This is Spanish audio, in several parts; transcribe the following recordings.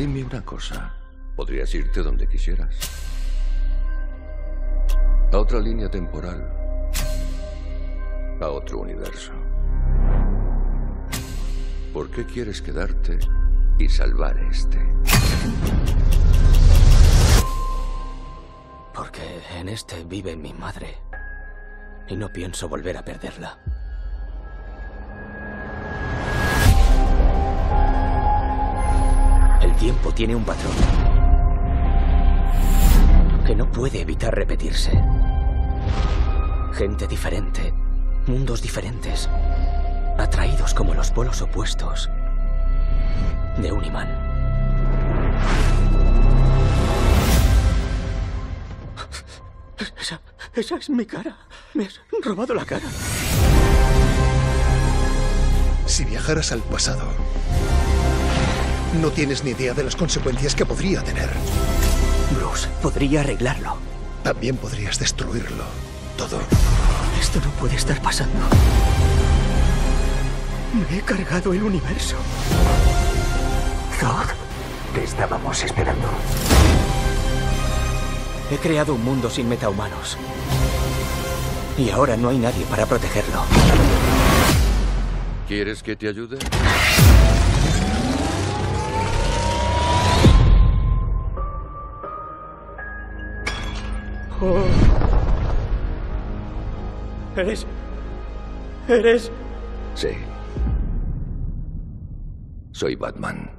Dime una cosa. Podrías irte donde quisieras. A otra línea temporal. A otro universo. ¿Por qué quieres quedarte y salvar este? Porque en este vive mi madre. Y no pienso volver a perderla. El tiempo tiene un patrón que no puede evitar repetirse. Gente diferente, mundos diferentes, atraídos como los polos opuestos de un imán. Esa es mi cara. Me has robado la cara. Si viajaras al pasado, no tienes ni idea de las consecuencias que podría tener. Bruce podría arreglarlo. También podrías destruirlo. Todo. Esto no puede estar pasando. Me he cargado el universo. Zod, te estábamos esperando. He creado un mundo sin metahumanos. Y ahora no hay nadie para protegerlo. ¿Quieres que te ayude? Oh. ¿Eres? Sí. Soy Batman.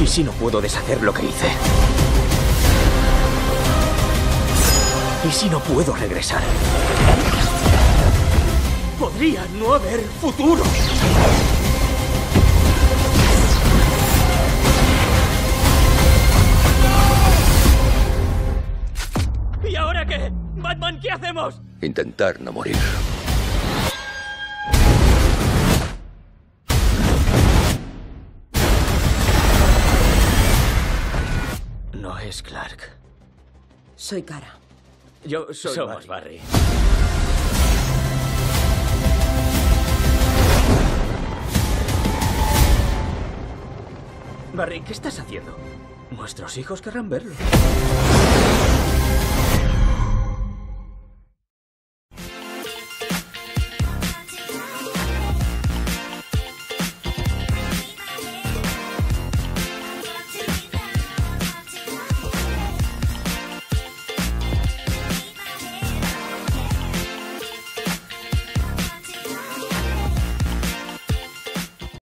¿Y si no puedo deshacer lo que hice? ¿Y si no puedo regresar? Podría no haber futuro. ¿Y ahora qué? Batman, ¿qué hacemos? Intentar no morir. No es Clark. Soy Cara. Yo soy Barry. Barry, ¿qué estás haciendo? Nuestros hijos querrán verlo.